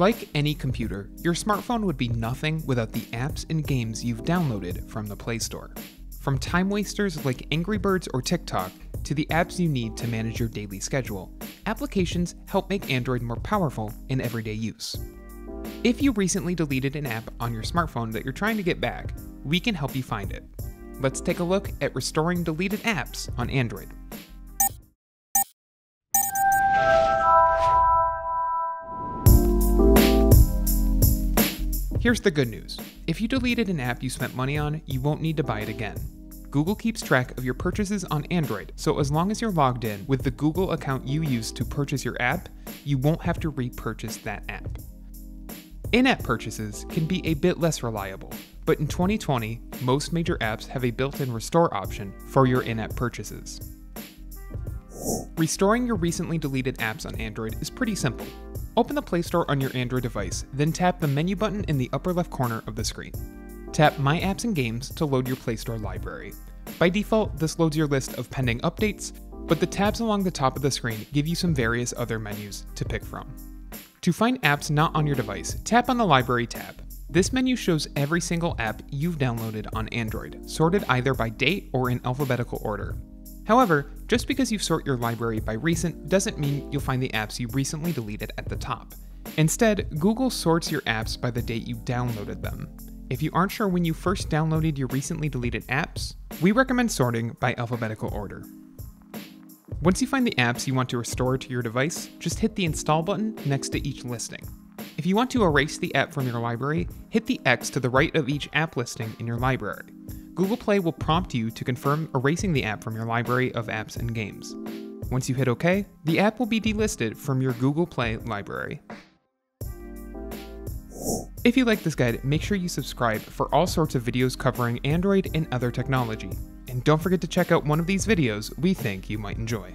Like any computer, your smartphone would be nothing without the apps and games you've downloaded from the Play Store. From time wasters like Angry Birds or TikTok to the apps you need to manage your daily schedule, applications help make Android more powerful in everyday use. If you recently deleted an app on your smartphone that you're trying to get back, we can help you find it. Let's take a look at restoring deleted apps on Android. Here's the good news. If you deleted an app you spent money on, you won't need to buy it again. Google keeps track of your purchases on Android, so as long as you're logged in with the Google account you used to purchase your app, you won't have to repurchase that app. In-app purchases can be a bit less reliable, but in 2020, most major apps have a built-in restore option for your in-app purchases. Restoring your recently deleted apps on Android is pretty simple. Open the Play Store on your Android device, then tap the menu button in the upper left corner of the screen. Tap My Apps and Games to load your Play Store library. By default, this loads your list of pending updates, but the tabs along the top of the screen give you some various other menus to pick from. To find apps not on your device, tap on the Library tab. This menu shows every single app you've downloaded on Android, sorted either by date or in alphabetical order. However, just because you sort your library by recent doesn't mean you'll find the apps you recently deleted at the top. Instead, Google sorts your apps by the date you downloaded them. If you aren't sure when you first downloaded your recently deleted apps, we recommend sorting by alphabetical order. Once you find the apps you want to restore to your device, just hit the Install button next to each listing. If you want to erase the app from your library, hit the X to the right of each app listing in your library. Google Play will prompt you to confirm erasing the app from your library of apps and games. Once you hit OK, the app will be delisted from your Google Play library. If you like this guide, make sure you subscribe for all sorts of videos covering Android and other technology. And don't forget to check out one of these videos we think you might enjoy.